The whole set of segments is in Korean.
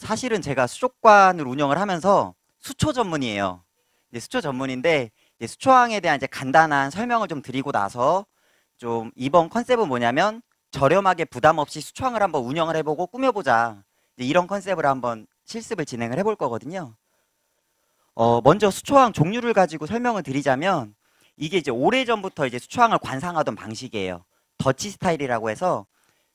사실은 제가 수족관을 운영을 하면서 수초 전문이에요. 이제 수초 전문인데 이제 수초항에 대한 이제 간단한 설명을 좀 드리고 나서 좀 이번 컨셉은 뭐냐면 저렴하게 부담 없이 수초항을 한번 운영을 해보고 꾸며보자. 이제 이런 컨셉으로 한번 실습을 진행을 해볼 거거든요. 먼저 수초항 종류를 가지고 설명을 드리자면 이게 이제 오래전부터 이제 수초항을 관상하던 방식이에요. 더치 스타일이라고 해서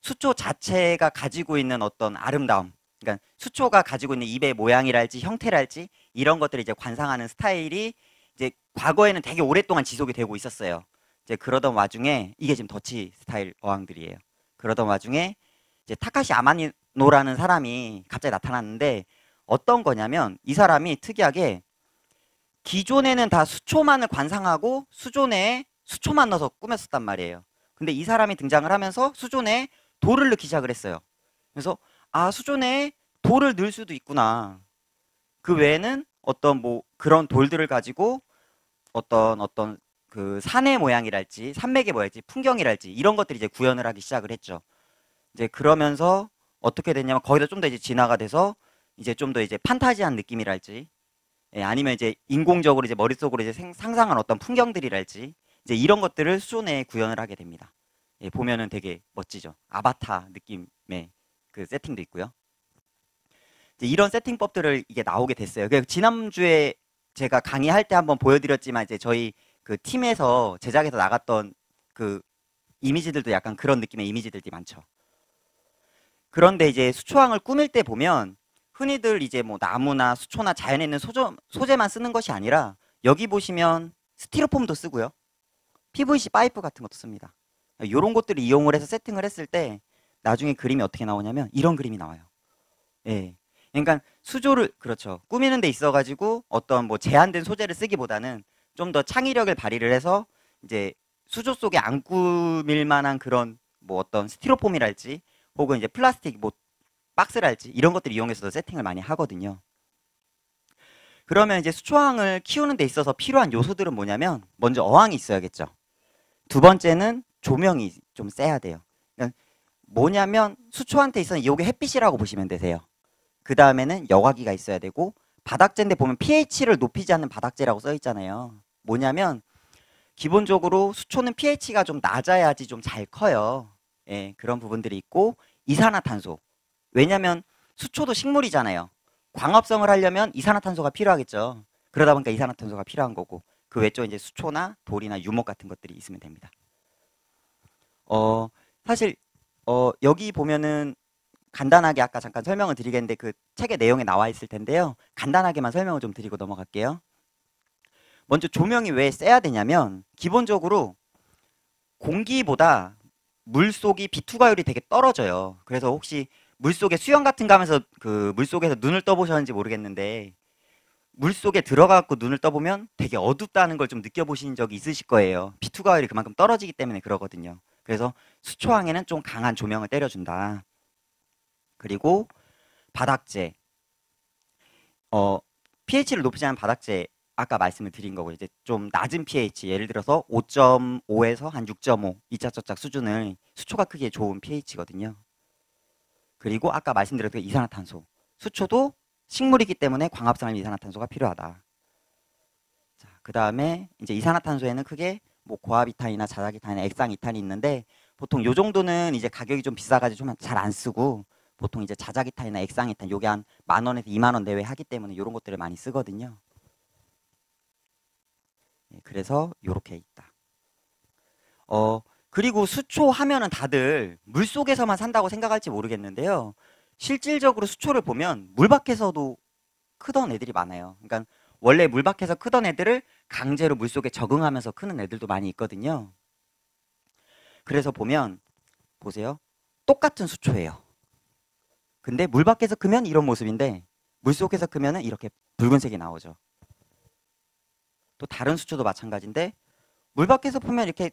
수초 자체가 가지고 있는 어떤 아름다움, 그러니까 수초가 가지고 있는 입의 모양이랄지 형태랄지 이런 것들을 이제 관상하는 스타일이 이제 과거에는 되게 오랫동안 지속이 되고 있었어요. 이제 그러던 와중에 이게 지금 더치 스타일 어항들이에요. 그러던 와중에 이제 타카시 아마노라는 사람이 갑자기 나타났는데 어떤 거냐면 이 사람이 특이하게 기존에는 다 수초만을 관상하고 수조내에 수초만 넣어서 꾸몄었단 말이에요. 근데 이 사람이 등장을 하면서 수조내에 돌을 넣기 시작을 했어요. 그래서 아, 수조내에 돌을 넣을 수도 있구나. 그 외에는 어떤 뭐 그런 돌들을 가지고 어떤 그 산의 모양이랄지 산맥의 모양이랄지 풍경이랄지 이런 것들이 이제 구현을 하기 시작을 했죠. 이제 그러면서 어떻게 됐냐면 거기다 좀 더 이제 진화가 돼서 이제 좀 더 이제 판타지한 느낌이랄지, 예, 아니면 이제 인공적으로 이제 머릿속으로 이제 상상한 어떤 풍경들이랄지 이제 이런 것들을 수조 내에 구현을 하게 됩니다. 예, 보면은 되게 멋지죠. 아바타 느낌의 그 세팅도 있고요. 이제 이런 세팅법들을 이게 나오게 됐어요. 지난주에 제가 강의할 때 한번 보여드렸지만 이제 저희 그 팀에서 제작해서 나갔던 그 이미지들도 약간 그런 느낌의 이미지들이 많죠. 그런데 이제 수초항을 꾸밀 때 보면 흔히들 이제 뭐 나무나 수초나 자연에 있는 소재만 쓰는 것이 아니라 여기 보시면 스티로폼도 쓰고요. PVC 파이프 같은 것도 씁니다. 이런 것들을 이용을 해서 세팅을 했을 때 나중에 그림이 어떻게 나오냐면 이런 그림이 나와요. 예. 그러니까 수조를, 그렇죠, 꾸미는 데 있어가지고 어떤 뭐 제한된 소재를 쓰기보다는 좀 더 창의력을 발휘를 해서 이제 수조 속에 안 꾸밀 만한 그런 뭐 어떤 스티로폼이랄지 혹은 이제 플라스틱 뭐 박스랄지 이런 것들을 이용해서도 세팅을 많이 하거든요. 그러면 이제 수초항을 키우는 데 있어서 필요한 요소들은 뭐냐면 먼저 어항이 있어야겠죠. 두 번째는 조명이 좀 세야 돼요. 그러니까 뭐냐면 수초한테 있어서는 이게 햇빛이라고 보시면 되세요. 그 다음에는 여과기가 있어야 되고 바닥재인데 보면 pH를 높이지 않는 바닥재라고 써 있잖아요. 뭐냐면 기본적으로 수초는 pH가 좀 낮아야지 좀 잘 커요. 예, 그런 부분들이 있고 이산화탄소. 왜냐면 수초도 식물이잖아요. 광합성을 하려면 이산화탄소가 필요하겠죠. 그러다 보니까 이산화탄소가 필요한 거고 그 외쪽 이제 수초나 돌이나 유목 같은 것들이 있으면 됩니다. 사실 여기 보면은 간단하게 아까 잠깐 설명을 드리겠는데 그 책의 내용에 나와 있을 텐데요. 간단하게만 설명을 좀 드리고 넘어갈게요. 먼저 조명이 왜 세야 되냐면 기본적으로 공기보다 물속이 비투과율이 되게 떨어져요. 그래서 혹시 물속에 수영 같은 거 하면서 그 물속에서 눈을 떠보셨는지 모르겠는데 물속에 들어가서 눈을 떠보면 되게 어둡다는 걸 좀 느껴보신 적이 있으실 거예요. 비투과율이 그만큼 떨어지기 때문에 그러거든요. 그래서 수초항에는 좀 강한 조명을 때려준다. 그리고 바닥재, pH를 높이지 않은 바닥재 아까 말씀을 드린 거고 이제 좀 낮은 pH, 예를 들어서 5.5에서 한 6.5 이짝저짝 수준을 수초가 크기에 좋은 pH거든요. 그리고 아까 말씀드렸던 이산화탄소, 수초도 식물이기 때문에 광합성하는 이산화탄소가 필요하다. 자, 그 다음에 이제 이산화탄소에는 크게 뭐 고압이탄이나 자작이탄이나 액상이탄이 있는데 보통 요 정도는 이제 가격이 좀 비싸가지고 좀 잘 안 쓰고 보통 이제 자작이탄이나 액상이탄 요게 한 10,000원에서 20,000원 내외 하기 때문에 요런 것들을 많이 쓰거든요. 네, 그래서 요렇게 있다. 그리고 수초 하면은 다들 물 속에서만 산다고 생각할지 모르겠는데요. 실질적으로 수초를 보면 물 밖에서도 크던 애들이 많아요. 그러니까 원래 물 밖에서 크던 애들을 강제로 물 속에 적응하면서 크는 애들도 많이 있거든요. 그래서 보면 보세요. 똑같은 수초예요. 근데 물 밖에서 크면 이런 모습인데 물 속에서 크면은 이렇게 붉은색이 나오죠. 또 다른 수초도 마찬가지인데 물 밖에서 보면 이렇게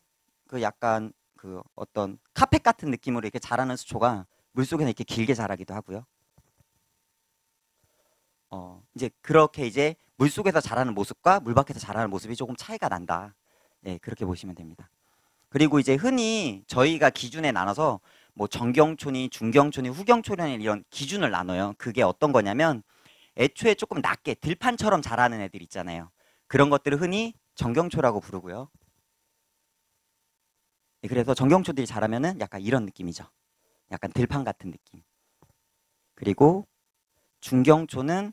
그 약간 그 어떤 카펫 같은 느낌으로 이렇게 자라는 수초가 물속에는 이렇게 길게 자라기도 하고요. 이제 그렇게 이제 물속에서 자라는 모습과 물 밖에서 자라는 모습이 조금 차이가 난다. 예, 그렇게 보시면 됩니다. 그리고 이제 흔히 저희가 기준에 나눠서 뭐 정경촌이, 중경촌이, 후경촌이 이런 기준을 나눠요. 그게 어떤 거냐면 애초에 조금 낮게 들판처럼 자라는 애들 있잖아요. 그런 것들을 흔히 정경초라고 부르고요. 그래서 정경초들이 자라면은 약간 이런 느낌이죠. 약간 들판 같은 느낌. 그리고 중경초는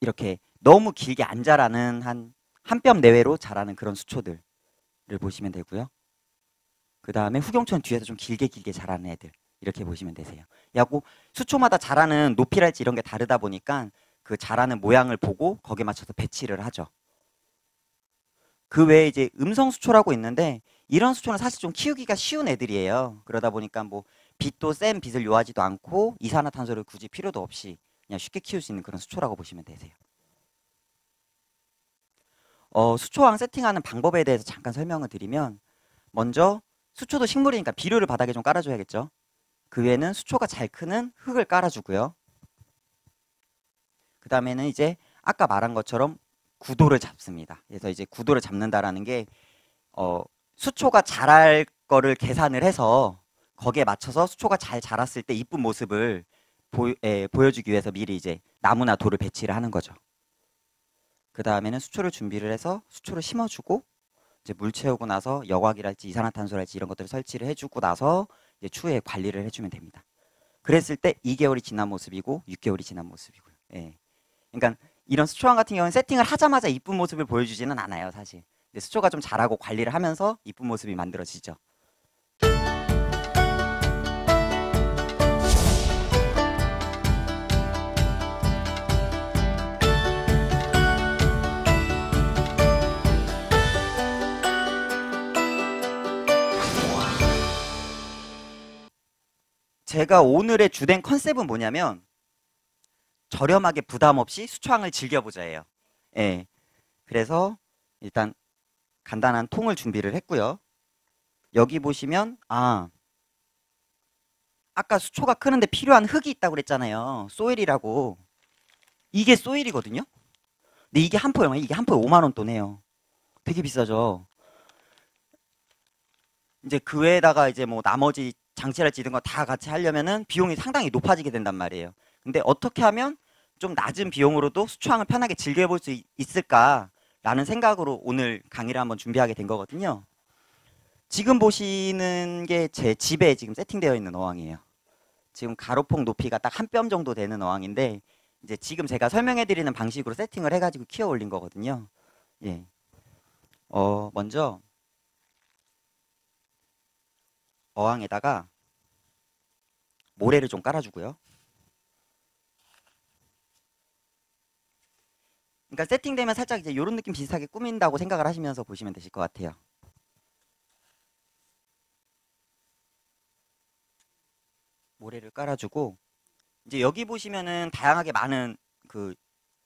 이렇게 너무 길게 안 자라는 한 뼘 내외로 자라는 그런 수초들을 보시면 되고요. 그 다음에 후경초는 뒤에서 좀 길게 자라는 애들 이렇게 보시면 되세요. 야구 수초마다 자라는 높이랄지 이런 게 다르다 보니까 그 자라는 모양을 보고 거기에 맞춰서 배치를 하죠. 그 외에 이제 음성수초라고 있는데 이런 수초는 사실 좀 키우기가 쉬운 애들이에요. 그러다 보니까 뭐 빛도 센 빛을 요하지도 않고 이산화탄소를 굳이 필요도 없이 그냥 쉽게 키울 수 있는 그런 수초라고 보시면 되세요. 수초왕 세팅하는 방법에 대해서 잠깐 설명을 드리면, 먼저 수초도 식물이니까 비료를 바닥에 좀 깔아줘야겠죠. 그 외에는 수초가 잘 크는 흙을 깔아주고요. 그 다음에는 이제 아까 말한 것처럼 구도를 잡습니다. 그래서 이제 구도를 잡는다라는 게 수초가 자랄 거를 계산을 해서 거기에 맞춰서 수초가 잘 자랐을 때 이쁜 모습을 보여주기 위해서 미리 이제 나무나 돌을 배치를 하는 거죠. 그 다음에는 수초를 준비를 해서 수초를 심어주고 이제 물 채우고 나서 여과기랄지 이산화탄소랄지 이런 것들을 설치를 해주고 나서 이제 추후에 관리를 해주면 됩니다. 그랬을 때 2개월이 지난 모습이고 6개월이 지난 모습이고요. 예. 그러니까 이런 수초왕 같은 경우는 세팅을 하자마자 이쁜 모습을 보여주지는 않아요, 사실. 근데 수초가 좀 자라고 관리를 하면서 이쁜 모습이 만들어지죠. 제가 오늘의 주된 컨셉은 뭐냐면 저렴하게 부담 없이 수초왕을 즐겨보자예요. 예. 그래서 일단 간단한 통을 준비를 했고요. 여기 보시면 아까 수초가 크는데 필요한 흙이 있다고 그랬잖아요. 소일이라고. 이게 소일이거든요. 근데 이게 한 포 얼마예요? 이게 한 포에 5만 원 돈 해요. 되게 비싸죠. 이제 그 외에다가 이제 뭐 나머지 장치랄지 이런 거 다 같이 하려면은 비용이 상당히 높아지게 된단 말이에요. 근데 어떻게 하면 좀 낮은 비용으로도 수초왕을 편하게 즐겨볼 수 있을까라는 생각으로 오늘 강의를 한번 준비하게 된 거거든요. 지금 보시는 게 제 집에 지금 세팅되어 있는 어항이에요. 지금 가로폭 높이가 딱 한 뼘 정도 되는 어항인데 이제 지금 제가 설명해드리는 방식으로 세팅을 해가지고 키워 올린 거거든요. 예. 먼저 어항에다가 모래를 좀 깔아주고요. 그러니까 세팅되면 살짝 이제 이런 느낌 비슷하게 꾸민다고 생각을 하시면서 보시면 되실 것 같아요. 모래를 깔아주고 이제 여기 보시면은 다양하게 많은 그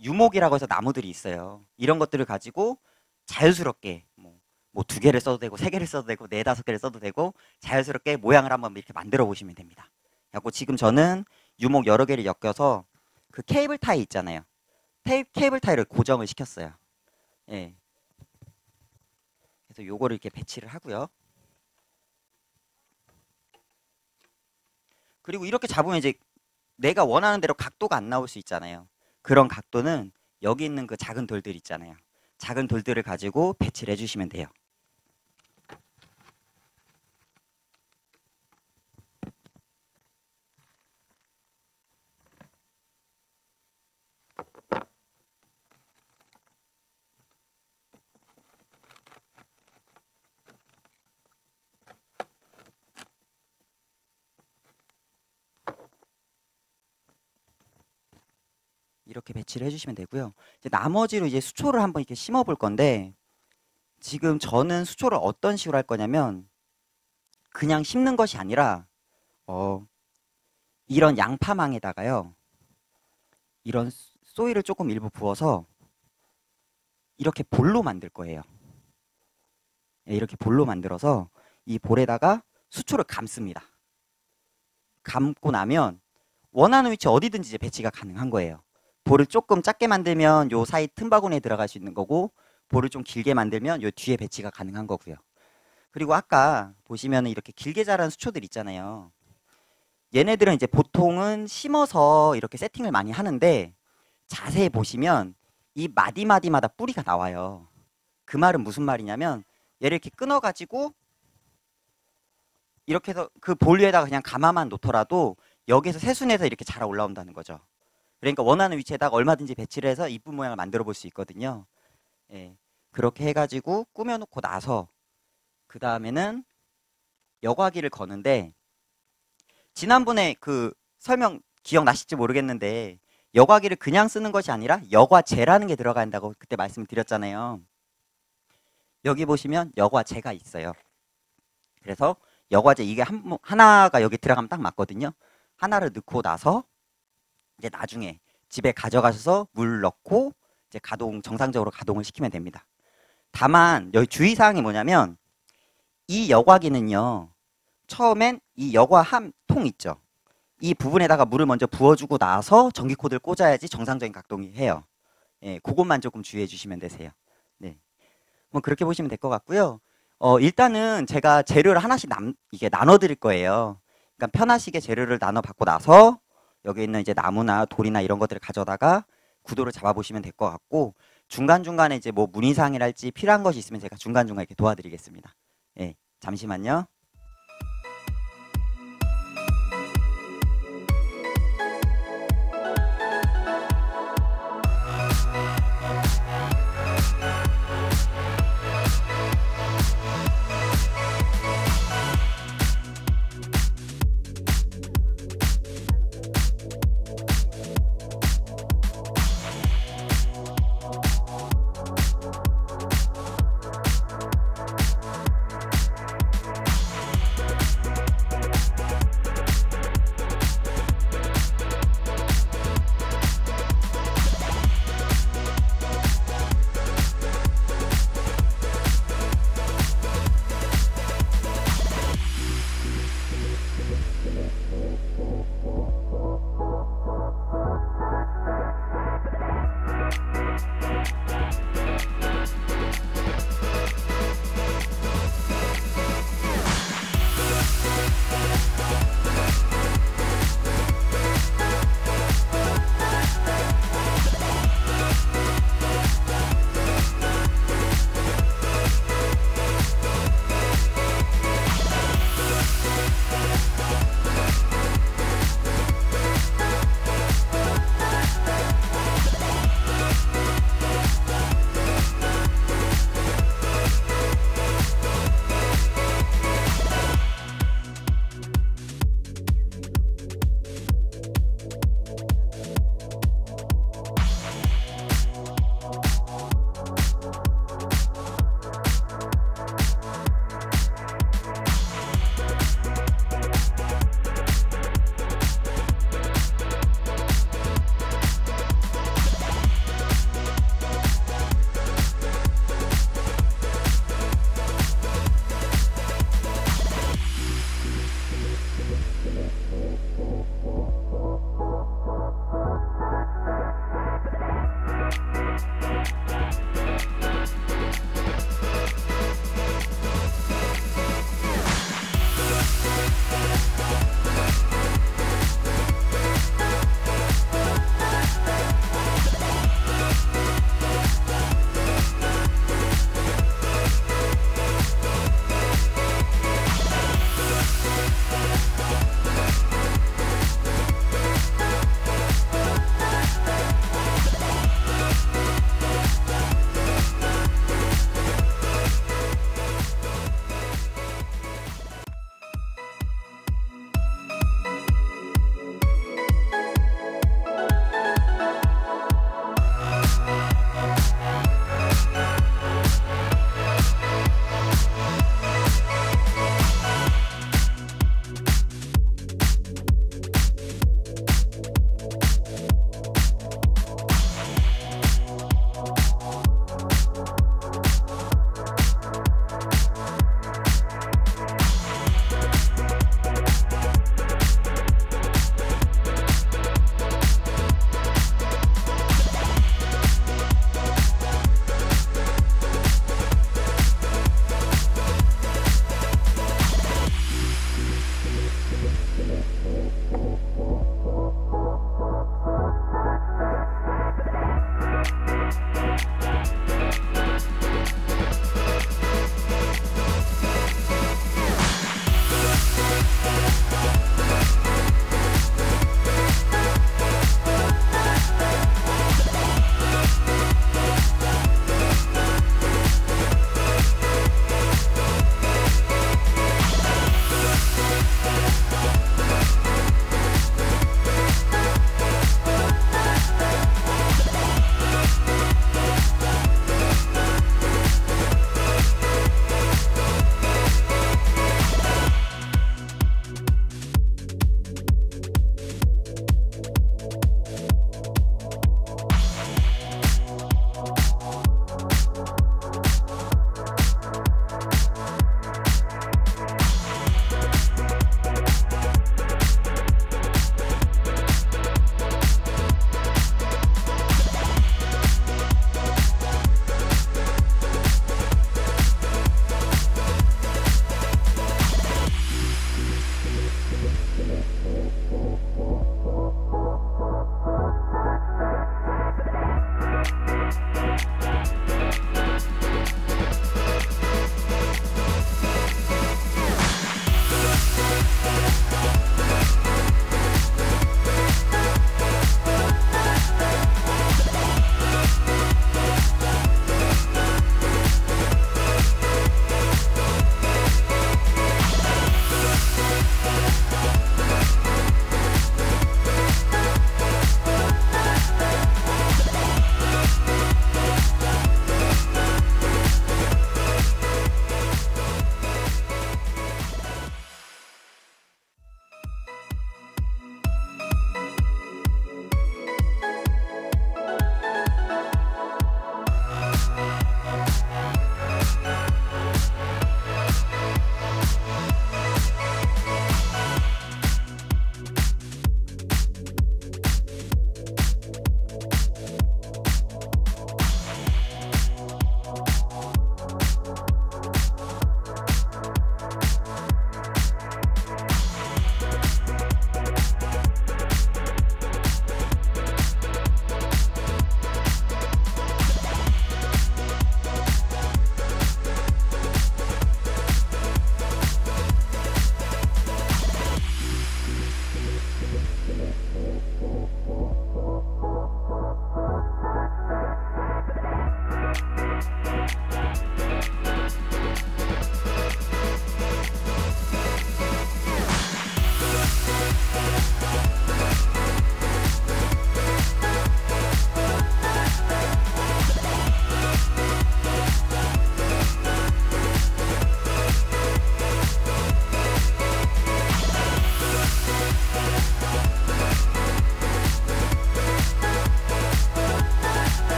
유목이라고 해서 나무들이 있어요. 이런 것들을 가지고 자연스럽게 뭐 2개를 써도 되고 3개를 써도 되고 4, 5개를 써도 되고 자연스럽게 모양을 한번 이렇게 만들어 보시면 됩니다. 그리고 지금 저는 유목 여러 개를 엮여서 그 케이블 타이 있잖아요. 케이블 타이를 고정을 시켰어요. 예. 그래서 요거를 이렇게 배치를 하고요. 그리고 이렇게 잡으면 이제 내가 원하는 대로 각도가 안 나올 수 있잖아요. 그런 각도는 여기 있는 그 작은 돌들 있잖아요. 작은 돌들을 가지고 배치를 해주시면 돼요. 이렇게 배치를 해주시면 되고요. 이제 나머지로 이제 수초를 한번 이렇게 심어볼 건데 지금 저는 수초를 어떤 식으로 할 거냐면 그냥 심는 것이 아니라 이런 양파망에다가요 이런 소이를 조금 일부 부어서 이렇게 볼로 만들 거예요. 이렇게 볼로 만들어서 이 볼에다가 수초를 감습니다. 감고 나면 원하는 위치 어디든지 이제 배치가 가능한 거예요. 볼을 조금 작게 만들면 요 사이 틈바구니에 들어갈 수 있는 거고 볼을 좀 길게 만들면 요 뒤에 배치가 가능한 거고요. 그리고 아까 보시면 이렇게 길게 자란 수초들 있잖아요. 얘네들은 이제 보통은 심어서 이렇게 세팅을 많이 하는데 자세히 보시면 이 마디마디마다 뿌리가 나와요. 그 말은 무슨 말이냐면 얘를 이렇게 끊어가지고 이렇게 해서 그 볼 위에다가 그냥 감아만 놓더라도 여기에서 새순에서 이렇게 자라 올라온다는 거죠. 그러니까 원하는 위치에다가 얼마든지 배치를 해서 이쁜 모양을 만들어 볼 수 있거든요. 예, 그렇게 해가지고 꾸며놓고 나서 그 다음에는 여과기를 거는데 지난번에 그 설명 기억나실지 모르겠는데 여과기를 그냥 쓰는 것이 아니라 여과제라는 게 들어간다고 그때 말씀을 드렸잖아요. 여기 보시면 여과제가 있어요. 그래서 여과제 이게 하나가 여기 들어가면 딱 맞거든요. 하나를 넣고 나서 이제 나중에 집에 가져가셔서 물 넣고 이제 가동, 정상적으로 가동을 시키면 됩니다. 다만 여기 주의사항이 뭐냐면 이 여과기는요, 처음엔 이 여과 한 통 있죠. 이 부분에다가 물을 먼저 부어주고 나서 전기코드를 꽂아야지 정상적인 각동이 해요. 예, 그것만 조금 주의해 주시면 되세요. 네, 뭐 그렇게 보시면 될 것 같고요. 일단은 제가 재료를 하나씩 이게 나눠 드릴 거예요. 그러니까 편하시게 재료를 나눠 받고 나서 여기 있는 이제 나무나 돌이나 이런 것들을 가져다가 구도를 잡아 보시면 될 것 같고, 중간중간에 이제 뭐 문의사항이랄지 필요한 것이 있으면 제가 중간중간에 이렇게 도와드리겠습니다. 예, 잠시만요.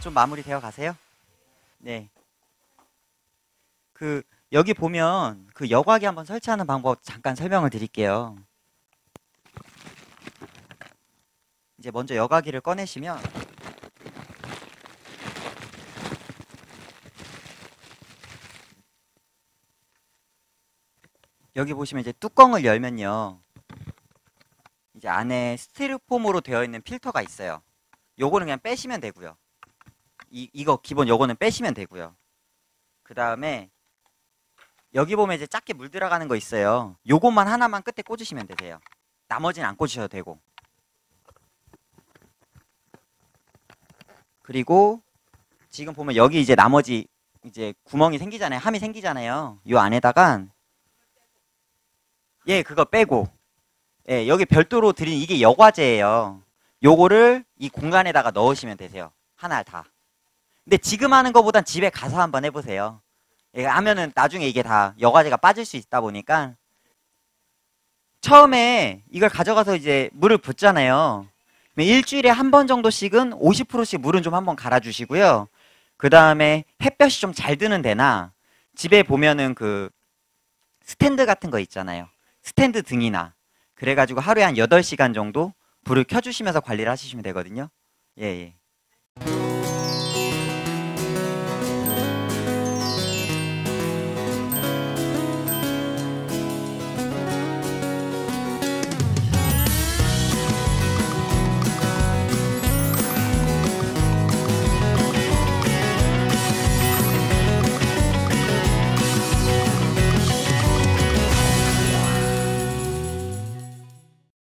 좀 마무리 되어 가세요. 네. 여기 보면 여과기 한번 설치하는 방법 잠깐 설명을 드릴게요. 이제 먼저 여과기를 꺼내시면 여기 보시면 이제 뚜껑을 열면요, 이제 안에 스티로폼으로 되어 있는 필터가 있어요. 요거는 그냥 빼시면 되고요. 이거 기본 요거는 빼시면 되고요. 그 다음에 여기 보면 이제 작게 물 들어가는 거 있어요. 요것만 하나만 끝에 꽂으시면 되세요. 나머지는 안 꽂으셔도 되고. 그리고 지금 보면 여기 이제 나머지 이제 구멍이 생기잖아요. 함이 생기잖아요. 요 안에다가 예, 그거 빼고, 예, 여기 별도로 드린 이게 여과제예요. 요거를 이 공간에다가 넣으시면 되세요. 하나 다. 근데 지금 하는 거보단 집에 가서 한번 해보세요. 예, 하면은 나중에 이게 다 여과제가 빠질 수 있다 보니까. 처음에 이걸 가져가서 이제 물을 붓잖아요. 일주일에 한 번 정도씩은 50%씩 물은 좀 한번 갈아주시고요. 그 다음에 햇볕이 좀 잘 드는 데나, 집에 보면은 그 스탠드 같은 거 있잖아요. 스탠드 등이나. 그래가지고 하루에 한 8시간 정도 불을 켜주시면서 관리를 하시면 되거든요. 예, 예.